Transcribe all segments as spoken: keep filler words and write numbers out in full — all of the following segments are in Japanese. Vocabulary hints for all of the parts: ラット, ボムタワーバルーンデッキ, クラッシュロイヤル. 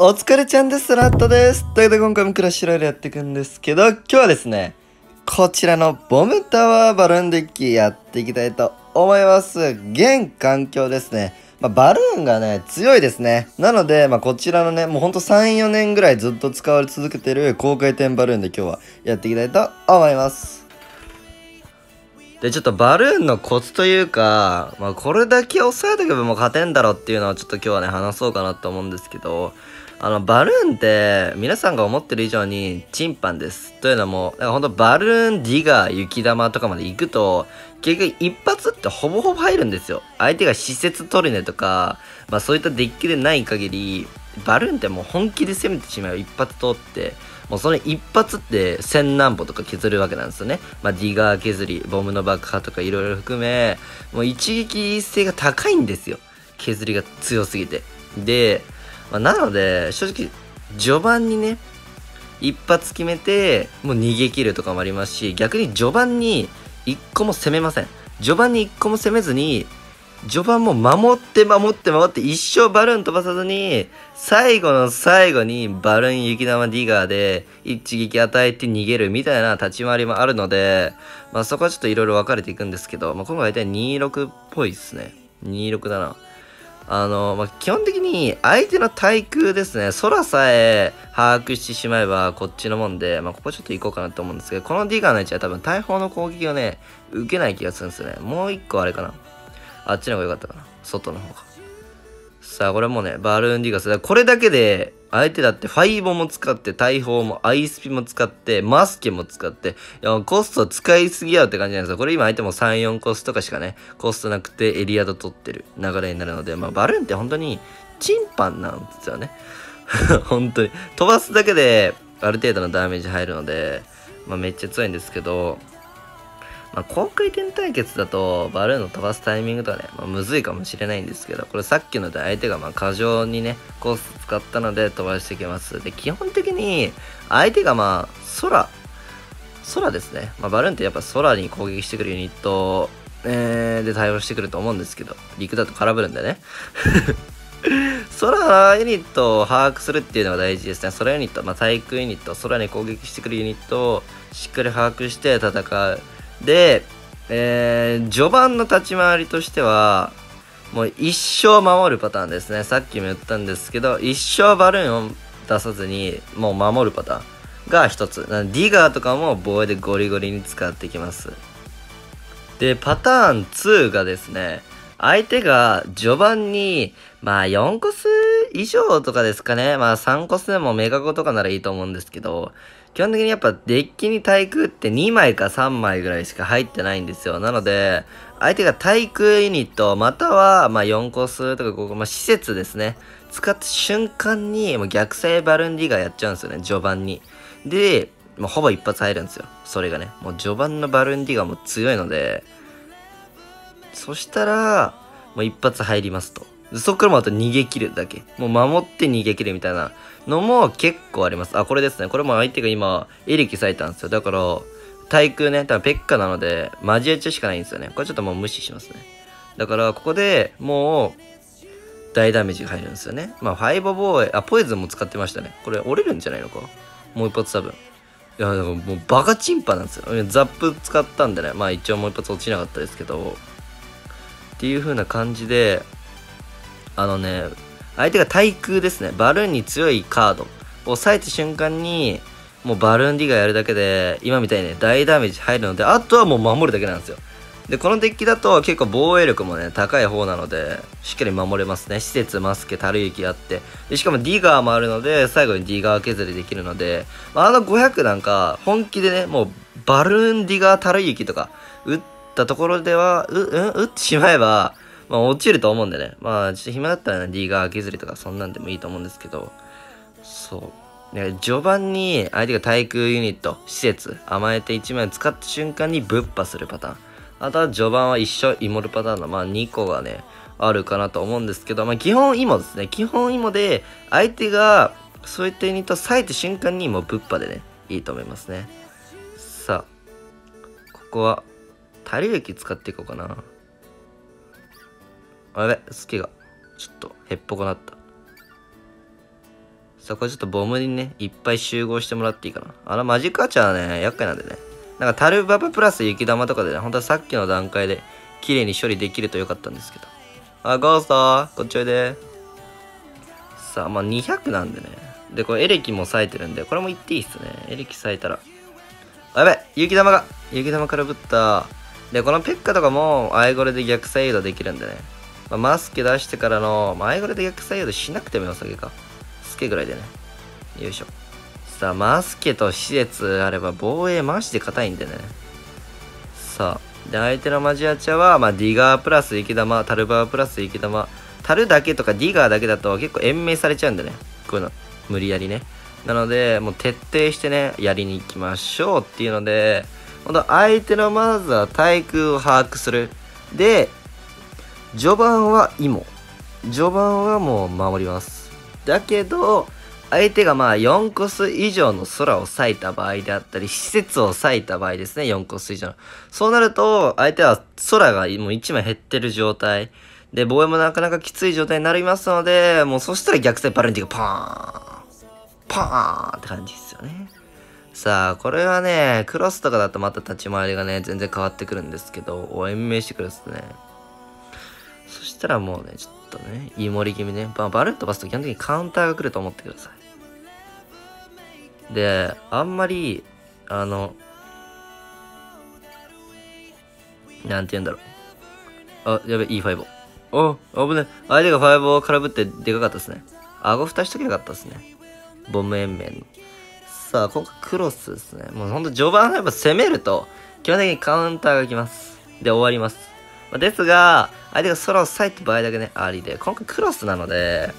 お疲れちゃんです、ラットです。ということで今回もクラッシュロイヤルやっていくんですけど、今日はですね、こちらのボムタワーバルーンデッキやっていきたいと思います。現環境ですね。まあ、バルーンがね、強いですね。なので、まあ、こちらのね、もうほんとさん、よねんぐらいずっと使われ続けてる高回転バルーンで今日はやっていきたいと思います。で、ちょっとバルーンのコツというか、まあ、これだけ抑えとけばもう勝てんだろっていうのをちょっと今日はね、話そうかなと思うんですけど、あの、バルーンって、皆さんが思ってる以上に、チンパンです。というのも、だからほんとバルーン、ディガー、雪玉とかまで行くと、結局一発ってほぼほぼ入るんですよ。相手が施設トリネとか、まあそういったデッキでない限り、バルーンってもう本気で攻めてしまう一発通って、もうその一発って千何歩とか削るわけなんですよね。まあディガー削り、ボムの爆破とかいろいろ含め、もう一撃性が高いんですよ。削りが強すぎて。で、まあ、なので、正直、序盤にね、一発決めて、もう逃げ切るとかもありますし、逆に序盤に一個も攻めません。序盤に一個も攻めずに、序盤も守って守って守って一生バルーン飛ばさずに、最後の最後にバルーン雪玉ディガーで一撃与えて逃げるみたいな立ち回りもあるので、まあそこはちょっといろいろ分かれていくんですけど、まあ今回大体にじゅうろくっぽいですね。にじゅうろくだな。あの、まあ、基本的に相手の対空ですね、空さえ把握してしまえばこっちのもんで、まあ、ここちょっと行こうかなと思うんですけど、このディガーの位置は多分大砲の攻撃をね、受けない気がするんですよね。もう一個あれかな。あっちの方が良かったかな。外の方が。さあ、これもね、バルーンディガーです。これだけで、相手だってファイボも使って、大砲もアイスピも使って、マスケも使って、コスト使いすぎやって感じなんですよ。これ今相手もさん、よんコストとかしかね、コストなくてエリアと取ってる流れになるので、まあバルーンって本当にチンパンなんですよね。本当に。飛ばすだけである程度のダメージ入るので、まあめっちゃ強いんですけど、まあ、高回転対決だと、バルーンの飛ばすタイミングとはね、まあ、むずいかもしれないんですけど、これさっきので相手がまあ過剰にね、コース使ったので飛ばしてきます。で、基本的に、相手がまあ、空、空ですね。まあ、バルーンってやっぱ空に攻撃してくるユニット、えー、で対応してくると思うんですけど、陸だと空振るんでね。空ユニットを把握するっていうのが大事ですね。空ユニット、まあ、対空ユニット、空に攻撃してくるユニットをしっかり把握して戦う。で、えー、序盤の立ち回りとしては、もう一生守るパターンですね。さっきも言ったんですけど、一生バルーンを出さずに、もう守るパターンが一つ。なのでディガーとかも防衛でゴリゴリに使ってきます。で、パターンにがですね、相手が序盤に、まあよんコス以上とかですかね。まあさんコスでもメガゴとかならいいと思うんですけど、基本的にやっぱデッキに対空ってにまいかさんまいぐらいしか入ってないんですよ。なので、相手が対空ユニット、またはまあよんコスとかここ、まあ施設ですね。使った瞬間にもう逆性バルーンディガーやっちゃうんですよね、序盤に。で、もうほぼ一発入るんですよ。それがね。もう序盤のバルーンディガーも強いので、そしたら、もう一発入りますと。そっからもあと逃げ切るだけ。もう守って逃げ切るみたいなのも結構あります。あ、これですね。これも相手が今、エリキ割いたんですよ。だから、対空ね、多分ペッカなので、交えちゃうしかないんですよね。これちょっともう無視しますね。だから、ここでもう、大ダメージが入るんですよね。まあ、ファイボ防衛、あ、ポイズンも使ってましたね。これ折れるんじゃないのか。もう一発多分。いや、だからもうバカチンパなんですよ。ザップ使ったんでね。まあ一応もう一発落ちなかったですけど、っていう風な感じで、あのね、相手が対空ですね。バルーンに強いカードを抑えた瞬間に、もうバルーンディガーやるだけで、今みたいにね、大ダメージ入るので、あとはもう守るだけなんですよ。で、このデッキだと結構防衛力もね、高い方なので、しっかり守れますね。施設、マスケ、たるゆきあって。で、しかもディガーもあるので、最後にディガー削りできるので、あのごひゃくなんか、本気でね、もうバルーンディガーたるゆきとか、打ったところでは、う、うん、打ってしまえば、まあ落ちると思うんでね。まあちょっと暇だったらね、ディガー削りとかそんなんでもいいと思うんですけど。そう。ね、序盤に相手が対空ユニット、施設、甘えていちまい使った瞬間にぶっ破するパターン。あとは序盤は一緒、イモるパターンの、まあにこがね、あるかなと思うんですけど、まあ基本イモですね。基本イモで、相手がそういったユニットを割いた瞬間にもうぶっ破でね、いいと思いますね。さあ、ここは、たりゆき使っていこうかな。あれ、スケが、ちょっと、へっぽこなった。そこちょっとボムにね、いっぱい集合してもらっていいかな。あのマジックアーチャーはね、厄介なんでね。なんかタルババプラス雪玉とかでね、ほんとはさっきの段階で綺麗に処理できるとよかったんですけど。あ、ゴーストこっちおいで。さあ、まあにひゃくなんでね。で、これエレキも冴えてるんで、これもいっていいっすね。エレキ冴えたら。やべ、雪玉が雪玉からぶった。で、このペッカとかもアイゴレで逆サイドできるんでね。まあ、マスケ出してからの、まあ、アイゴレで逆サイドしなくてもよさげか。スケぐらいでね。よいしょ。さあ、マスケと施設あれば防衛マジで硬いんでね。さあ、で、相手のマジアチャは、まあ、ディガープラス雪玉、タルバープラス雪玉。タルだけとかディガーだけだと結構延命されちゃうんでね。こういうの。無理やりね。なので、もう徹底してね、やりに行きましょうっていうので、ほんと相手のまずは対空を把握する。で、序盤はイモ。序盤はもう守ります。だけど、相手がまあよんコス以上の空を割いた場合であったり、施設を割いた場合ですね、よんコス以上の。そうなると、相手は空がもういちまい減ってる状態。で、防衛もなかなかきつい状態になりますので、もうそしたら逆サイバルンティがパーンパーンって感じですよね。さあ、これはね、クロスとかだとまた立ち回りがね、全然変わってくるんですけど、お延命してくるんですね。そしたらもうね、ちょっとね、イモリ気味ね、まあ、バルッと飛ばすと基本的にカウンターが来ると思ってください。で、あんまり、あの、なんて言うんだろう。あ、やべ、いいファイブ。お、危ない。相手がファイブを空振ってでかかったですね。顎蓋しときゃよかったですね。ボム延命の。さあ、今回クロスですね。もうほんと序盤はやっぱ攻めると、基本的にカウンターが来ます。で、終わります。まあ、ですが、相手が空を割いた場合だけね、ありで、今回クロスなので、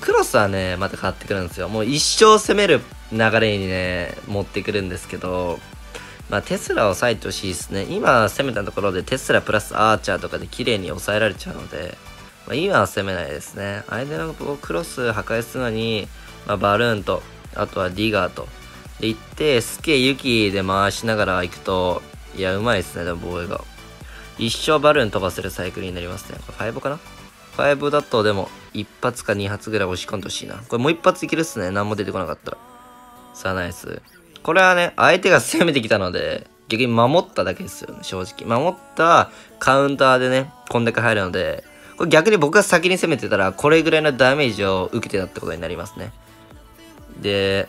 クロスはね、また変わってくるんですよ。もう一生攻める流れにね、持ってくるんですけど、まあ、テスラを割いてほしいですね。今攻めたところでテスラプラスアーチャーとかで綺麗に抑えられちゃうので、まあ、今は攻めないですね。相手のクロス破壊するのに、まあ、バルーンと、あとはディガーと、で行って、スケ、ユキで回しながら行くと、いや、うまいですね、でも防衛が。一生バルーン飛ばせるサイクルになりますね。これファイブかな ?ファイブ だとでも、一発か二発ぐらい押し込んでほしいな。これもう一発いけるっすね。何も出てこなかったら。さあ、ナイス。これはね、相手が攻めてきたので、逆に守っただけですよね、正直。守ったカウンターでね、こんだけ入るので、これ逆に僕が先に攻めてたら、これぐらいのダメージを受けてたってことになりますね。で、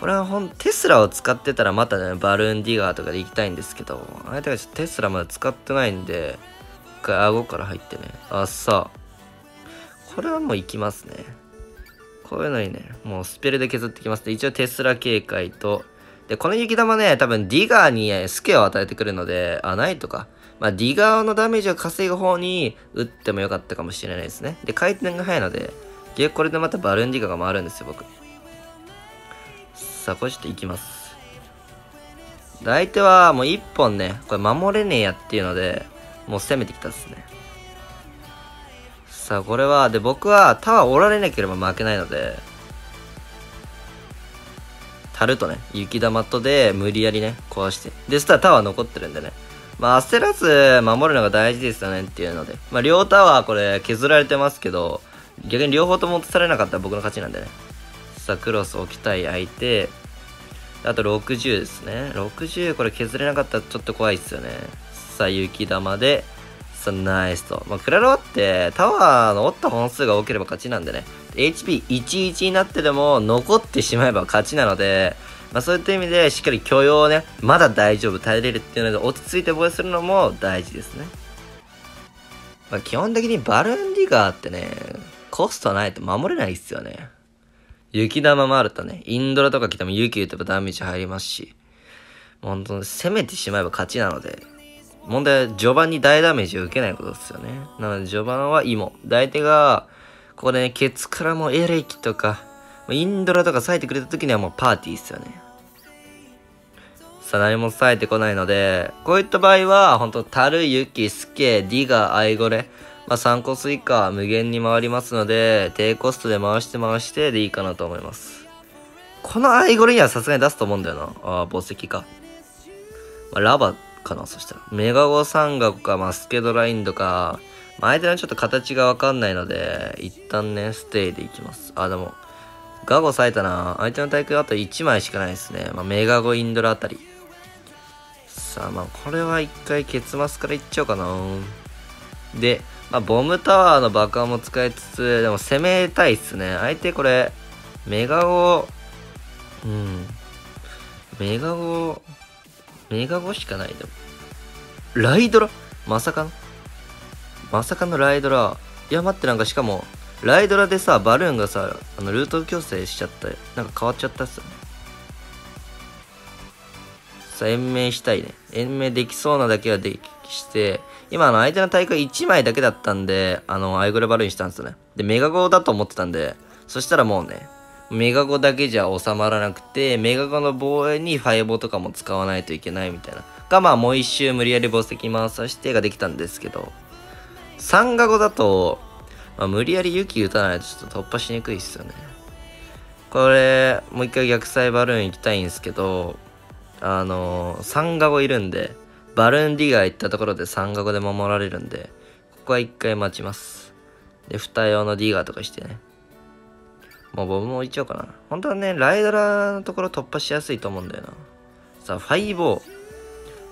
これはほん、テスラを使ってたらまたね、バルーンディガーとかで行きたいんですけど、相手がちょっとテスラまだ使ってないんで、一回顎から入ってね。あ、さあ。これはもう行きますね。こういうのにね、もうスペルで削ってきます。で、一応テスラ警戒と、で、この雪玉ね、多分ディガーにスケを与えてくるので、あ、ないとか。まあ、ディガーのダメージを稼ぐ方に打ってもよかったかもしれないですね。で、回転が速いので、で、これでまたバルーンディガーが回るんですよ、僕。さあ、これちょっといきます。相手はもう一本ね、これ守れねえやっていうので、もう攻めてきたっすね。さあ、これは、で、僕はタワー折られなければ負けないので、タルとね、雪玉とで無理やりね、壊して。で、そしたらタワー残ってるんでね。まあ、焦らず守るのが大事ですよねっていうので。まあ、両タワーこれ削られてますけど、逆に両方とも落とされなかったら僕の勝ちなんでね。さあ、クロス置きたい相手。あとろくじゅうですね。ろくじゅうこれ削れなかったらちょっと怖いっすよね。さあ、雪玉で。さあ、ナイスと。まあ、クラロってタワーの折った本数が多ければ勝ちなんでね。エイチピーいちじゅういち になってでも残ってしまえば勝ちなので、まあ、そういった意味でしっかり許容をね、まだ大丈夫、耐えれるっていうので落ち着いて防衛するのも大事ですね。まあ、基本的にバルーンディガーってね、コストないと守れないっすよね。雪玉もあるとね、インドラとか来ても雪打てばダメージ入りますし、ほんと攻めてしまえば勝ちなので、問題は序盤に大ダメージを受けないことですよね。なので序盤はイモ。相手が、ここでね、ケツからもエレキとか、インドラとか割いてくれた時にはもうパーティーっすよね。さあ、何も割いてこないので、こういった場合は、ほんと、タル、ユキ、スケ、ディガー、アイゴレ、まあ、さんコス以下無限に回りますので、低コストで回して回してでいいかなと思います。このアイゴレにはさすがに出すと思うんだよな。ああ、墓石か。まあ、ラバかな、そしたら。メガゴサンガコか、まあ、スケドラインドか、まあ、相手のちょっと形がわかんないので、一旦ね、ステイでいきます。あ、でも、ガゴ冴えたな。相手の対空あといちまいしかないですね。まあ、メガゴインドラあたり。さあ、まあ、これはいっかい結末からいっちゃおうかな。で、まあ、ボムタワーの爆破も使いつつ、でも攻めたいっすね。相手これ、メガゴ、うん。メガゴ、メガゴしかないでも。ライドラまさかのまさかのライドラ。いや、待って、なんかしかも、ライドラでさ、バルーンがさ、あのルート強制しちゃった。なんか変わっちゃったっすよね。さあ、延命したいね。延命できそうなだけはできして、今、あの、相手の大会いちまいだけだったんで、あの、アイゴレバルーンしたんですよね。で、メガゴだと思ってたんで、そしたらもうね、メガゴだけじゃ収まらなくて、メガゴの防衛にファイボとかも使わないといけないみたいな。が、まあ、もう一周無理やり墓石回させてができたんですけど、さんガゴだと、まあ、無理やり雪打たないとちょっと突破しにくいっすよね。これ、もう一回逆サイバルーン行きたいんですけど、あのー、さんガゴいるんで、バルーンディガー行ったところでさんガゴで守られるんで、ここは一回待ちます。で、に用のディガーとかしてね。もうボムも置いちゃおうかな。本当はね、ライドラのところ突破しやすいと思うんだよな。さあ、ファイボー。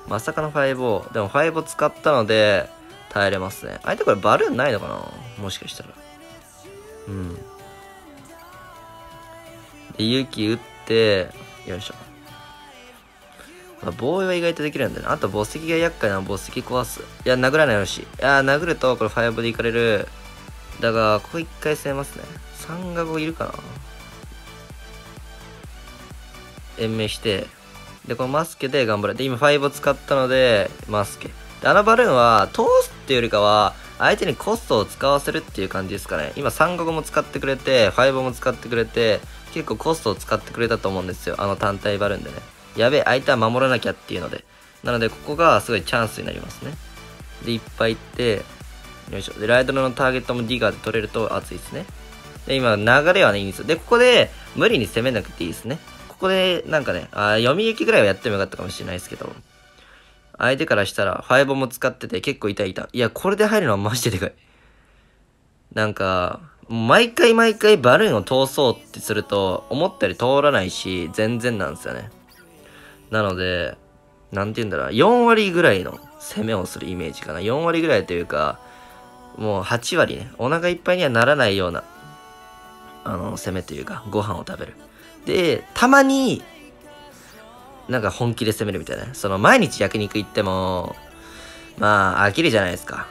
まさかのファイボー。でもファイボー使ったので、耐えれますね。相手これバルーンないのかなもしかしたら。うん。で、勇気打って、よいしょ。まあ、防衛は意外とできるんだよな。あと、墓石が厄介な墓石壊す。いや、殴らないよし。いや、殴ると、これファイボーでいかれる。だが、ここ一回攻めますね。さんがごいるかな延命して。で、このマスケで頑張る。で、今ファイボー使ったので、マスケ。あのバルーンは通すっていうよりかは相手にコストを使わせるっていう感じですかね。今さんガゴも使ってくれてファイボも使ってくれて結構コストを使ってくれたと思うんですよ。あの単体バルーンでね。やべえ相手は守らなきゃっていうので。なのでここがすごいチャンスになりますね。でいっぱいいってよいしょ。でライドラのターゲットもディガーで取れると熱いですね。で今流れはねいいんですよ。でここで無理に攻めなくていいですね。ここでなんかねあ読み行きぐらいはやってもよかったかもしれないですけど相手からしたら、ファイボも使ってて結構痛い痛い。いや、これで入るのはマジででかい。なんか、毎回毎回バルーンを通そうってすると、思ったより通らないし、全然なんですよね。なので、なんて言うんだろう、よん割ぐらいの攻めをするイメージかな。よん割ぐらいというか、もうはち割ね。お腹いっぱいにはならないような、あの、攻めというか、ご飯を食べる。で、たまに、なんか本気で攻めるみたいな。その毎日焼肉行っても、まあ飽きるじゃないですか。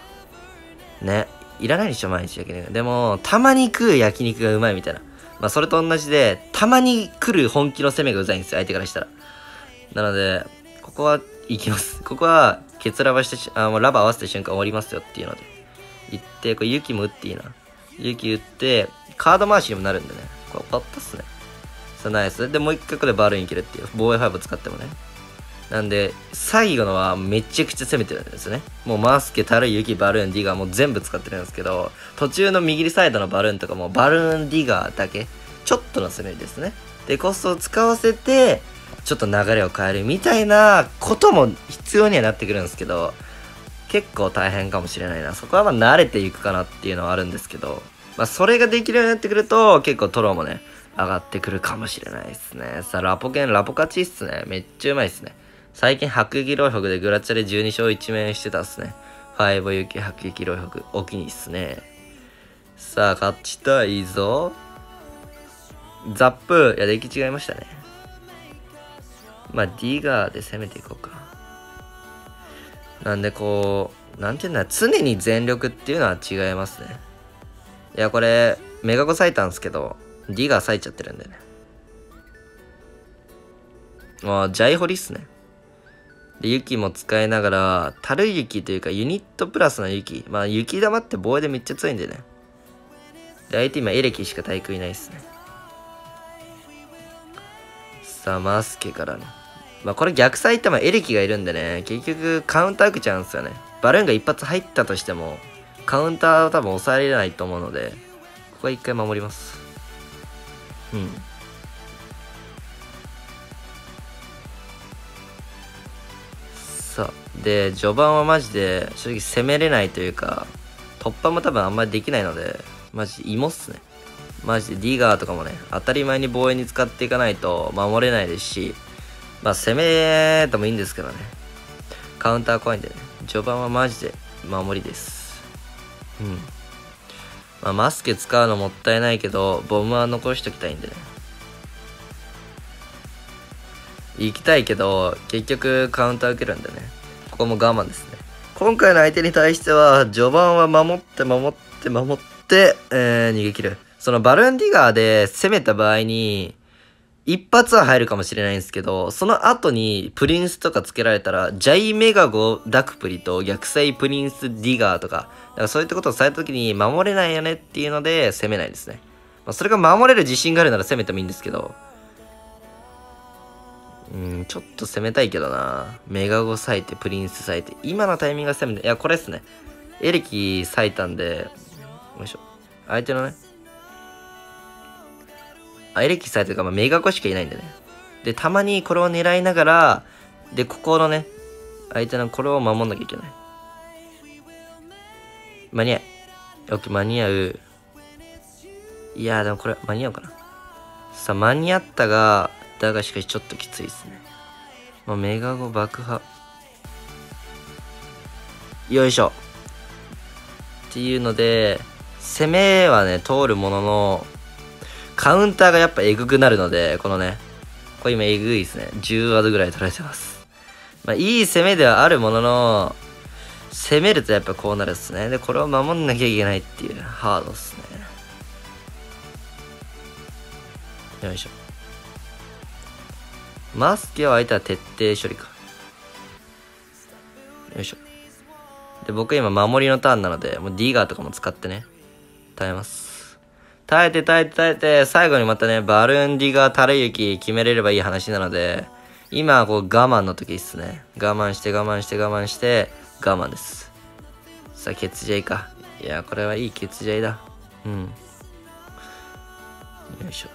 ね。いらないでしょ、毎日焼肉。でも、たまに食う焼肉がうまいみたいな。まあそれと同じで、たまに来る本気の攻めがうざいんですよ、相手からしたら。なので、ここは行きます。ここは、ケツラバしてし、あ、もうラバ合わせた瞬間終わりますよっていうので。行って、これ雪も打っていいな。雪打って、カード回しにもなるんでね。これ終わったっすね。そうナイス。で、もう一回これバルーンいけるっていう。防衛ファイブ使ってもね。なんで、最後のはめちゃくちゃ攻めてるんですね。もうマスケ、タルイ、ユキ、バルーン、ディガーもう全部使ってるんですけど、途中の右サイドのバルーンとかもバルーン、ディガーだけ、ちょっとの攻めですね。で、コストを使わせて、ちょっと流れを変えるみたいなことも必要にはなってくるんですけど、結構大変かもしれないな。そこはまあ慣れていくかなっていうのはあるんですけど、まあそれができるようになってくると、結構トロもね、上がってくるかもしれないですね。さあ、ラポケン、ラポ勝ちっすね。めっちゃうまいっすね。最近、迫撃浪北でグラチャでじゅうに勝いち面してたっすね。ファイボ雪、迫撃浪北、お気に入りっすね。さあ、勝ちたいぞ。ザップ、いや、出来違いましたね。まあ、ディガーで攻めていこうか。なんで、こう、なんていうんだ、常に全力っていうのは違いますね。いや、これ、メガゴ咲いたんですけど、ディガー咲いちゃってるんだよね。ああ、ジャイホリっすね。で、雪も使いながら、タル雪というかユニットプラスの雪。まあ、雪玉って防衛でめっちゃ強いんだよね。で、相手今エレキしか対空いないっすね。さあ、マスケからね。まあ、これ逆サイってもエレキがいるんでね、結局カウンター開けちゃうんですよね。バルーンが一発入ったとしても、カウンターを多分抑えられないと思うので、ここは一回守ります。うん、さあで序盤はマジで正直攻めれないというか突破も多分あんまりできないのでマジ芋っすね。マジでディガーとかもね、当たり前に防衛に使っていかないと守れないですし、まあ攻めてもいいんですけどね、カウンター怖いんでね、序盤はマジで守りです。うん。まあマスケ使うのもったいないけど、ボムは残しときたいんでね。行きたいけど、結局カウンター受けるんでね、ここも我慢ですね。今回の相手に対しては、序盤は守って守って守って、えー、逃げ切る。そのバルーンディガーで攻めた場合に、一発は入るかもしれないんですけど、その後にプリンスとかつけられたら、ジャイメガゴダクプリと逆サイプリンスディガーとか、だからそういったことをされた時に守れないよねっていうので攻めないですね。まあ、それが守れる自信があるなら攻めてもいいんですけど、うん、ちょっと攻めたいけどな。メガゴ割いて、プリンス割いて、今のタイミングが攻めて、いや、これですね。エレキ割いたんで、よいしょ。相手のね、エレキサイトがメガゴしかいないんでね。で、たまにこれを狙いながら、で、ここのね、相手のこれを守んなきゃいけない。間に合う。OK、間に合う。いやー、でもこれ、間に合うかな。さあ、間に合ったが、だがしかしちょっときついですね。もうメガゴ爆破。よいしょ。っていうので、攻めはね、通るものの、カウンターがやっぱエグくなるので、このね、これ今エグいですね。じゅうワードぐらい取られてます。まあ、いい攻めではあるものの、攻めるとやっぱこうなるっすね。で、これを守んなきゃいけないっていう、ハードっすね。よいしょ。マスケを相手は徹底処理か。よいしょ。で、僕今守りのターンなので、もうディガーとかも使ってね、耐えます。耐えて耐えて耐えて、最後にまたね、バルーンディガータレユキ決めれればいい話なので、今はこう我慢の時ですね。我慢して我慢して我慢して、我慢です。さあ、血ジャイか。いや、これはいい血ジャイだ。うん。よいしょ。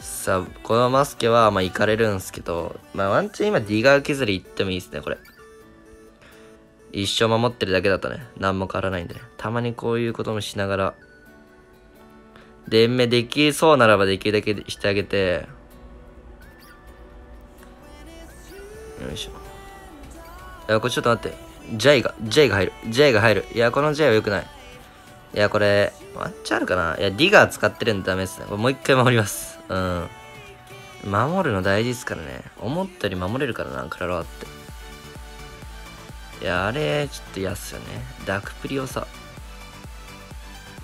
さあ、このマスケは、まあ、行かれるんですけど、まあ、ワンチャン今ディガー削り行ってもいいですね、これ。一生守ってるだけだとね、何も変わらないんで、ね、たまにこういうこともしながら、連盟できそうならばできるだけしてあげて。よいしょ。いや、これちょっと待って。ジャイが、ジャイが入る。ジャイが入る。いや、このジャイは良くない。いや、これ、ワンチャンあるかな。いや、ディガー使ってるんでダメですね。これもう一回守ります。うん。守るの大事ですからね。思ったより守れるからな、クラロワって。いや、あれ、ちょっと嫌っすよね。ダクプリをさ、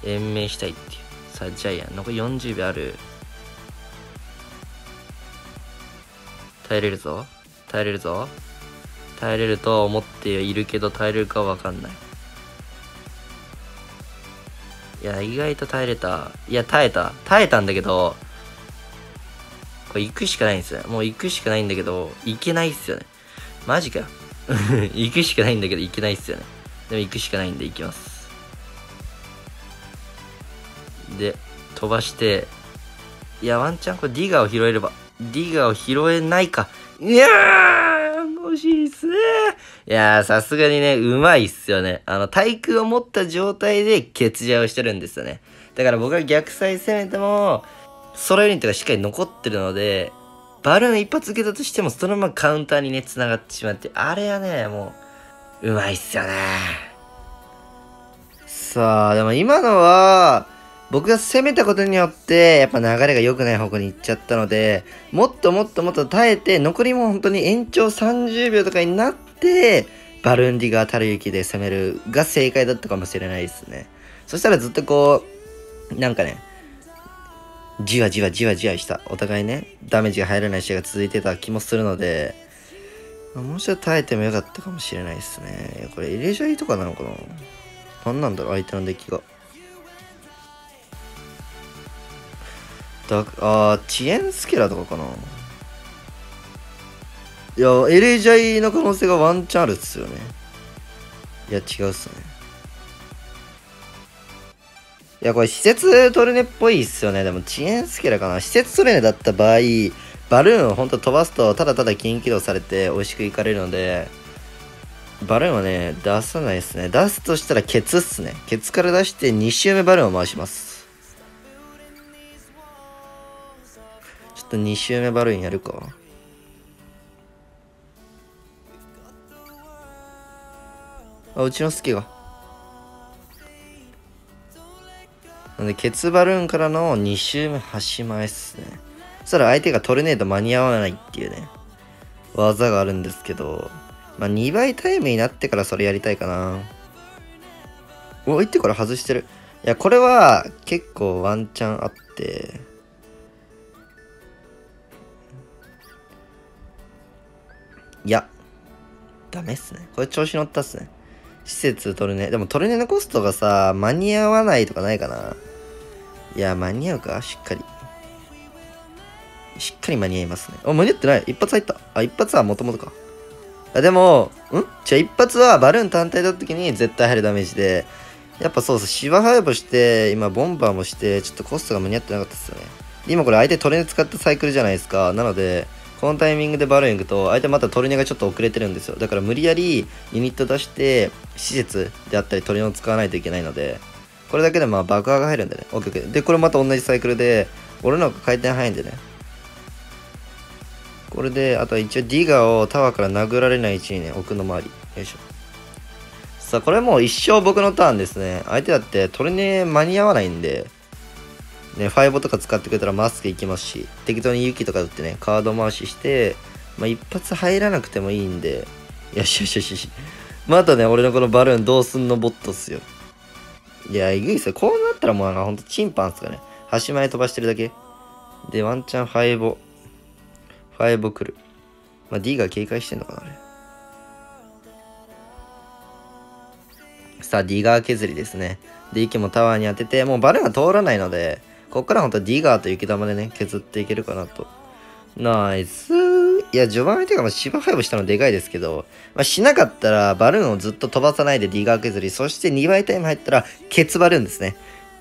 延命したいっていう。さあ、ジャイアン。残りよんじゅうびょうある。耐えれるぞ。耐えれるぞ。耐えれるとは思っているけど、耐えれるかは分かんない。いや、意外と耐えれた。いや、耐えた。耐えたんだけど、これ行くしかないんですよ。もう行くしかないんだけど、行けないっすよね。マジかよ。行くしかないんだけど、行けないっすよね。でも行くしかないんで、行きます。で、飛ばして、いや、ワンチャンこれディガーを拾えれば、ディガーを拾えないか。いやー、惜しいっすね。いやー、さすがにね、うまいっすよね。あの、対空を持った状態で決着をしてるんですよね。だから僕が逆サイ攻めても、ソロユニットがしっかり残ってるので、バルーン一発受けたとしても、そのままカウンターにね、繋がってしまって、あれはね、もう、うまいっすよね。さあ、でも今のは、僕が攻めたことによって、やっぱ流れが良くない方向に行っちゃったので、もっともっともっと耐えて、残りも本当に延長さんじゅうびょうとかになって、バルーンディガーたるゆきで攻めるが正解だったかもしれないですね。そしたらずっとこう、なんかね、じわじわじわじわした。お互いね、ダメージが入らない試合が続いてた気もするので、もうちょっと耐えてもよかったかもしれないですね。いや、これエレジャイとかなのかな?なんなんだろう、相手のデッキが。だあ遅延スケラとかかな。いや、エレジャイの可能性がワンチャンあるっすよね。いや、違うっすね。いや、これ施設トルネっぽいっすよね。でも遅延スケラかな。施設トルネだった場合、バルーンをほんと飛ばすとただただ金起動されて美味しくいかれるので、バルーンはね、出さないっすね。出すとしたらケツっすね。ケツから出してにしゅうめバルーンを回します。とに周目バルーンやるか。あ、うちのスキがなんでケツバルーンからのに周目端前っすね。そしたら相手がトルネード間に合わないっていうね技があるんですけど、まあにばいタイムになってからそれやりたいかな。お、相手から外してる。いや、これは結構ワンチャンあって。いや、ダメっすね。これ調子乗ったっすね。施設トルネ。でもトルネのコストがさ、間に合わないとかないかな。いや、間に合うかしっかり。しっかり間に合いますね。あ、間に合ってない。一発入った。あ、一発はもともとか。あ、でも、んじゃあ一発はバルーン単体だった時に絶対入るダメージで、やっぱそうそう、芝生もして、今ボンバーもして、ちょっとコストが間に合ってなかったですよね。今これ相手トルネ使ったサイクルじゃないですか。なので、このタイミングでバルーン行くと、相手またトルネがちょっと遅れてるんですよ。だから無理やりユニット出して、施設であったりトルネを使わないといけないので、これだけでまあ爆破が入るんでね。OK。で、これまた同じサイクルで、俺の方が回転早いんでね。これで、あとは一応ディガーをタワーから殴られない位置にね、置くのもあり。よいしょ。さあ、これもう一生僕のターンですね。相手だってトルネ間に合わないんで、ね、ファイボとか使ってくれたらマスクいきますし、適当にユキとか打ってね、カード回しして、まあ、一発入らなくてもいいんで、よしよしよしよし。またね、俺のこのバルーンどうすんのボットっすよ。いや、えぐいっすよ。こうなったらもうなんかほんとチンパンっすかね。端前飛ばしてるだけ。で、ワンチャンファイボ。ファイブ来る。まあ、D が警戒してんのかな、あれ。さあ、ディガー削りですね。で、息もタワーに当てて、もうバルーンが通らないので、こっからほんとディガーと雪玉でね、削っていけるかなと。ナイスー。いや、序盤相手が芝ファイブしたのでかいですけど、まあ、しなかったらバルーンをずっと飛ばさないでディガー削り、そしてにばいタイム入ったら、ケツバルーンですね。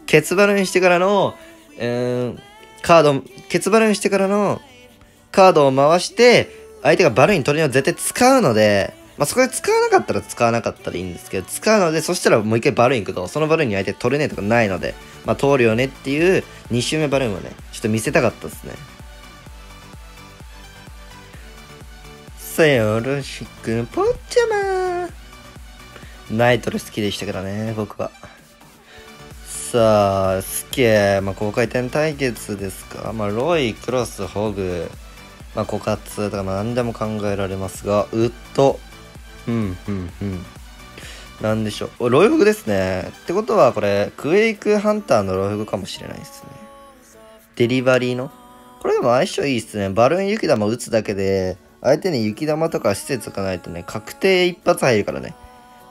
ケツバルーンしてからの、うーん、カード、ケツバルーンしてからの、カードを回して、相手がバルーントルネを絶対使うので、まあ、そこで使わなかったら使わなかったらいいんですけど、使うので、そしたらもう一回バルーン行くと、そのバルーンに相手取れねえとかないので、まあ、通るよねっていうに周目バルーンをね、ちょっと見せたかったですね。さあ、よろしく、ポッチャマー。ナイトル好きでしたからね、僕は。さあ、スケ、まあ、高回転対決ですか。まあ、ロイ、クロス、ホグ。まあ、枯渇とか何でも考えられますが、ウッド。うん、うん、うん。なんでしょう。ロイフグですね。ってことは、これ、クエイクハンターのロイフグかもしれないですね。デリバリーの。これでも相性いいですね。バルーン雪玉打つだけで、相手に雪玉とか施設とかないとね、確定一発入るからね。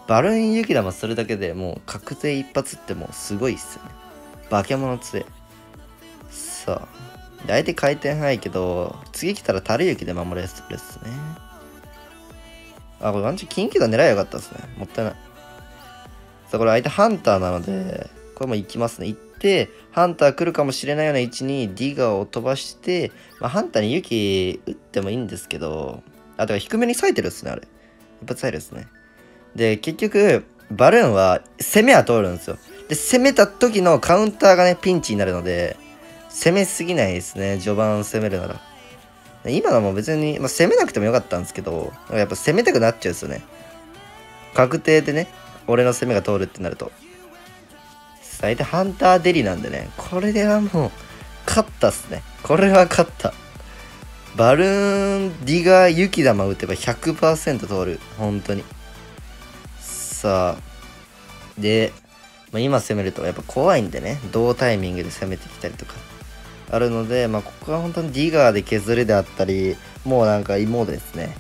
バルーン雪玉するだけでもう確定一発ってもうすごいっすよね。化け物杖。さあ。相手回転早いけど、次来たら垂れ雪で守れるっすね。あ、これワンチャン近畿だ狙えばよかったですね。もったいない。さあ、これ相手ハンターなので、これも行きますね。行って、ハンター来るかもしれないような位置にディガーを飛ばして、まあ、ハンターに雪打ってもいいんですけど、あ、とは低めに割いてるっすね、あれ。一発入るっすね。で、結局、バルーンは攻めは通るんですよ。で、攻めた時のカウンターがね、ピンチになるので、攻めすぎないですね。序盤攻めるなら。今のも別に、まあ、攻めなくてもよかったんですけど、やっぱ攻めたくなっちゃうんですよね。確定でね、俺の攻めが通るってなると。相手ハンターデリなんでね、これではもう、勝ったっすね。これは勝った。バルーン、ディガー、雪玉打てば ひゃくパーセント 通る。本当に。さあ。で、まあ、今攻めるとやっぱ怖いんでね、同タイミングで攻めてきたりとか。あるので、まあ、ここは本当にディガーで削りであったり、もうなんか芋ですね。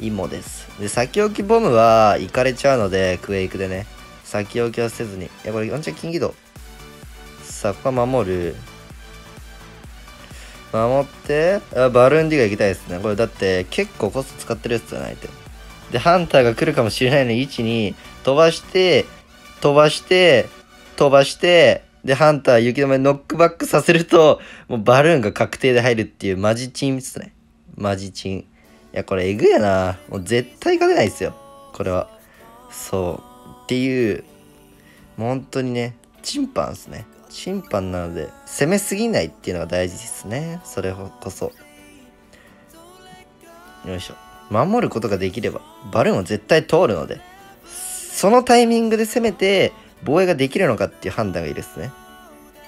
芋です。で、先置きボムは、いかれちゃうので、クエイクでね。先置きはせずに。いや、これ、ワンチャン金ギド。さあ、ここは守る。守って、あ、バルーンディガー行きたいですね。これだって、結構コスト使ってるやつじゃないと。で、ハンターが来るかもしれないのに、位置に、飛ばして、飛ばして、飛ばして、で、ハンター、雪玉にノックバックさせると、もうバルーンが確定で入るっていう、マジチンですね。マジチン。いや、これ、えぐやな。もう絶対勝てないですよ。これは。そう。っていう、もう本当にね、チンパンですね。チンパンなので、攻めすぎないっていうのが大事ですね。それこそ。よいしょ。守ることができればバルーンを絶対通るので、そのタイミングで攻めて防衛ができるのかっていう判断がいいですね。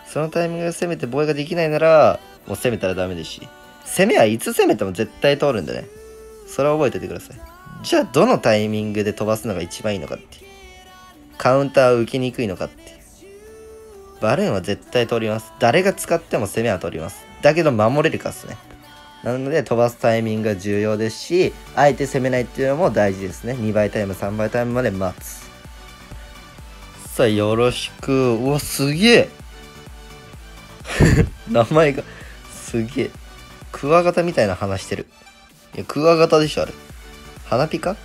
そのタイミングで攻めて防衛ができないならもう攻めたらダメですし、攻めはいつ攻めても絶対通るんでね、それは覚えておいてください。じゃあどのタイミングで飛ばすのが一番いいのかっていう、カウンターを受けにくいのかっていう、バルーンは絶対通ります。誰が使っても攻めは通ります。だけど守れるかっすね。なので飛ばすタイミングが重要ですし、あえて攻めないっていうのも大事ですね。にばいタイムさんばいタイムまで待つ。さあよろしく。うわすげえ名前がすげえ。クワガタみたいな鼻してる。いやクワガタでしょあれ。花ピカ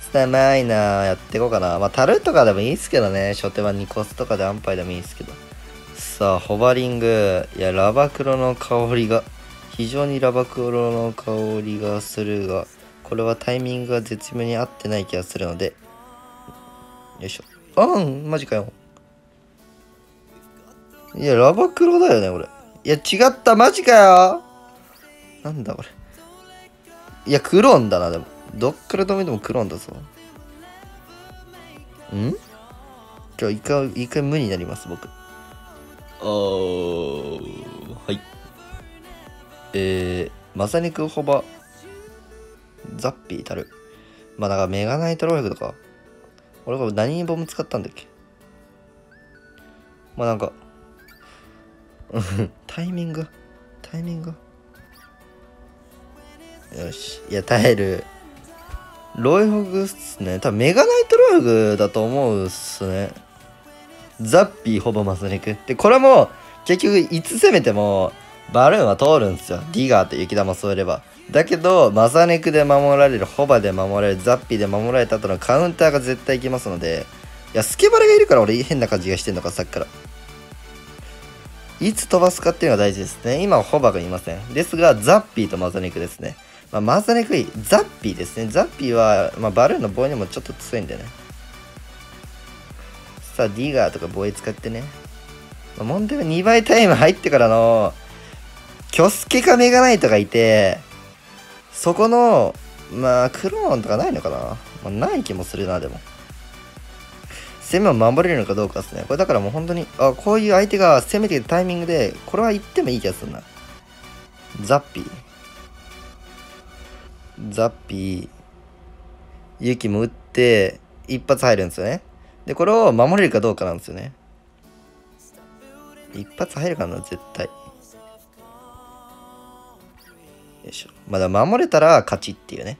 つたないな。やっていこうかな。まあタルとかでもいいっすけどね。初手はにコスとかで安牌でもいいっすけど。さあホバリング。いやラバクロの香りが非常にラバクロの香りがするが、これはタイミングが絶妙に合ってない気がするので、よいしょ。あんマジかよ。いやラバクロだよねこれ。いや違ったマジかよ。なんだこれ。いやクローンだな。でもどっから止めてもクローンだぞ。んじゃあ一回一回無になります僕。おーはい。えー、マサニクホバザッピーたる。まあだからメガナイトロイフとか俺これ何にボム使ったんだっけ。まあなんかタイミングタイミングよし。いや耐えるロイフグっすね。多分メガナイトロイフだと思うっすね。ザッピーほぼマスニクで、これも結局いつ攻めてもバルーンは通るんですよ。ディガーと雪玉添えれば。だけどマサネクで守られる、ホバで守られる、ザッピーで守られた後のカウンターが絶対いきますので。いやスケバレがいるから俺変な感じがしてんのかさっきから。いつ飛ばすかっていうのが大事ですね。今はホバがいません。ですがザッピーとマサネクですね。まあ、マサネクいいザッピーですね。ザッピーは、まあ、バルーンの防衛にもちょっと強いんでね。さあディガーとか防衛使ってね、まあ、問題はにばいタイム入ってからのキョスケかメガナイトがいて、そこの、まあ、クローンとかないのかな、まあ、ない気もするな、でも。攻めを守れるのかどうかですね。これだからもう本当に、あ、こういう相手が攻めてるタイミングで、これは言ってもいい気がするな。ザッピー。ザッピー。ユキも打って、一発入るんですよね。で、これを守れるかどうかなんですよね。一発入るかな、絶対。よいしょ。まだ守れたら勝ちっていうね。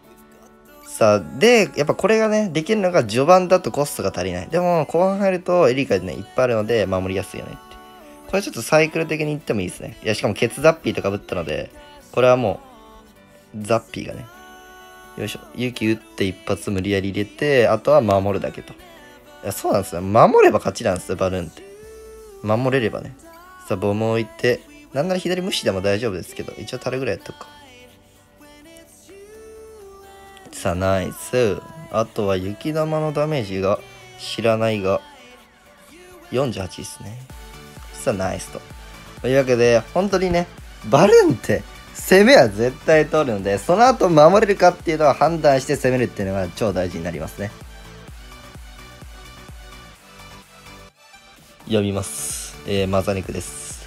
さあでやっぱこれがねできるのが序盤だとコストが足りない。でも後半入るとエリカでねいっぱいあるので守りやすいよねって。これちょっとサイクル的にいってもいいですね。いやしかもケツザッピーとかぶったので、これはもうザッピーがね、よいしょ、勇気打って一発無理やり入れて、あとは守るだけと。いやそうなんですよ、守れば勝ちなんですよバルーンって。守れればね。さあボムを置いて、なんなら左無視でも大丈夫ですけど、一応タルぐらいやっとくか。さあナイス。あとは雪玉のダメージが知らないがよんじゅうはちですね。さあナイスと。というわけで本当にねバルーンって攻めは絶対通るので、その後守れるかっていうのは判断して攻めるっていうのが超大事になりますね。読みます、えー、マザニクです。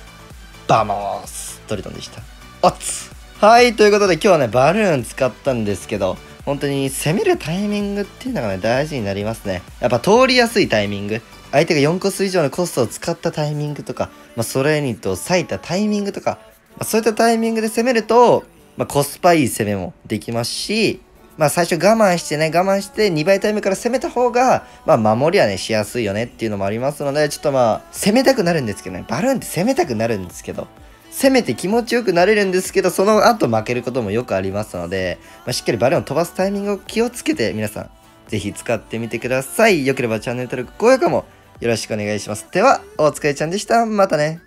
バモーストリトンでした。おっつはいということで今日はねバルーン使ったんですけど、本当に攻めるタイミングっていうのがね大事になりますね。やっぱ通りやすいタイミング、相手がよんコス以上のコストを使ったタイミングとか、まあ、ソレーニと割いたタイミングとか、まあ、そういったタイミングで攻めると、まあ、コスパいい攻めもできますし、まあ、最初我慢してね我慢してにばいタイムから攻めた方が、まあ、守りはねしやすいよねっていうのもありますので、ちょっとまあ攻めたくなるんですけどね、バルーンって攻めたくなるんですけど、攻めて気持ちよくなれるんですけど、その後負けることもよくありますので、まあ、しっかりバルーンを飛ばすタイミングを気をつけて皆さんぜひ使ってみてください。良ければチャンネル登録、高評価もよろしくお願いします。では、お疲れちゃんでした。またね。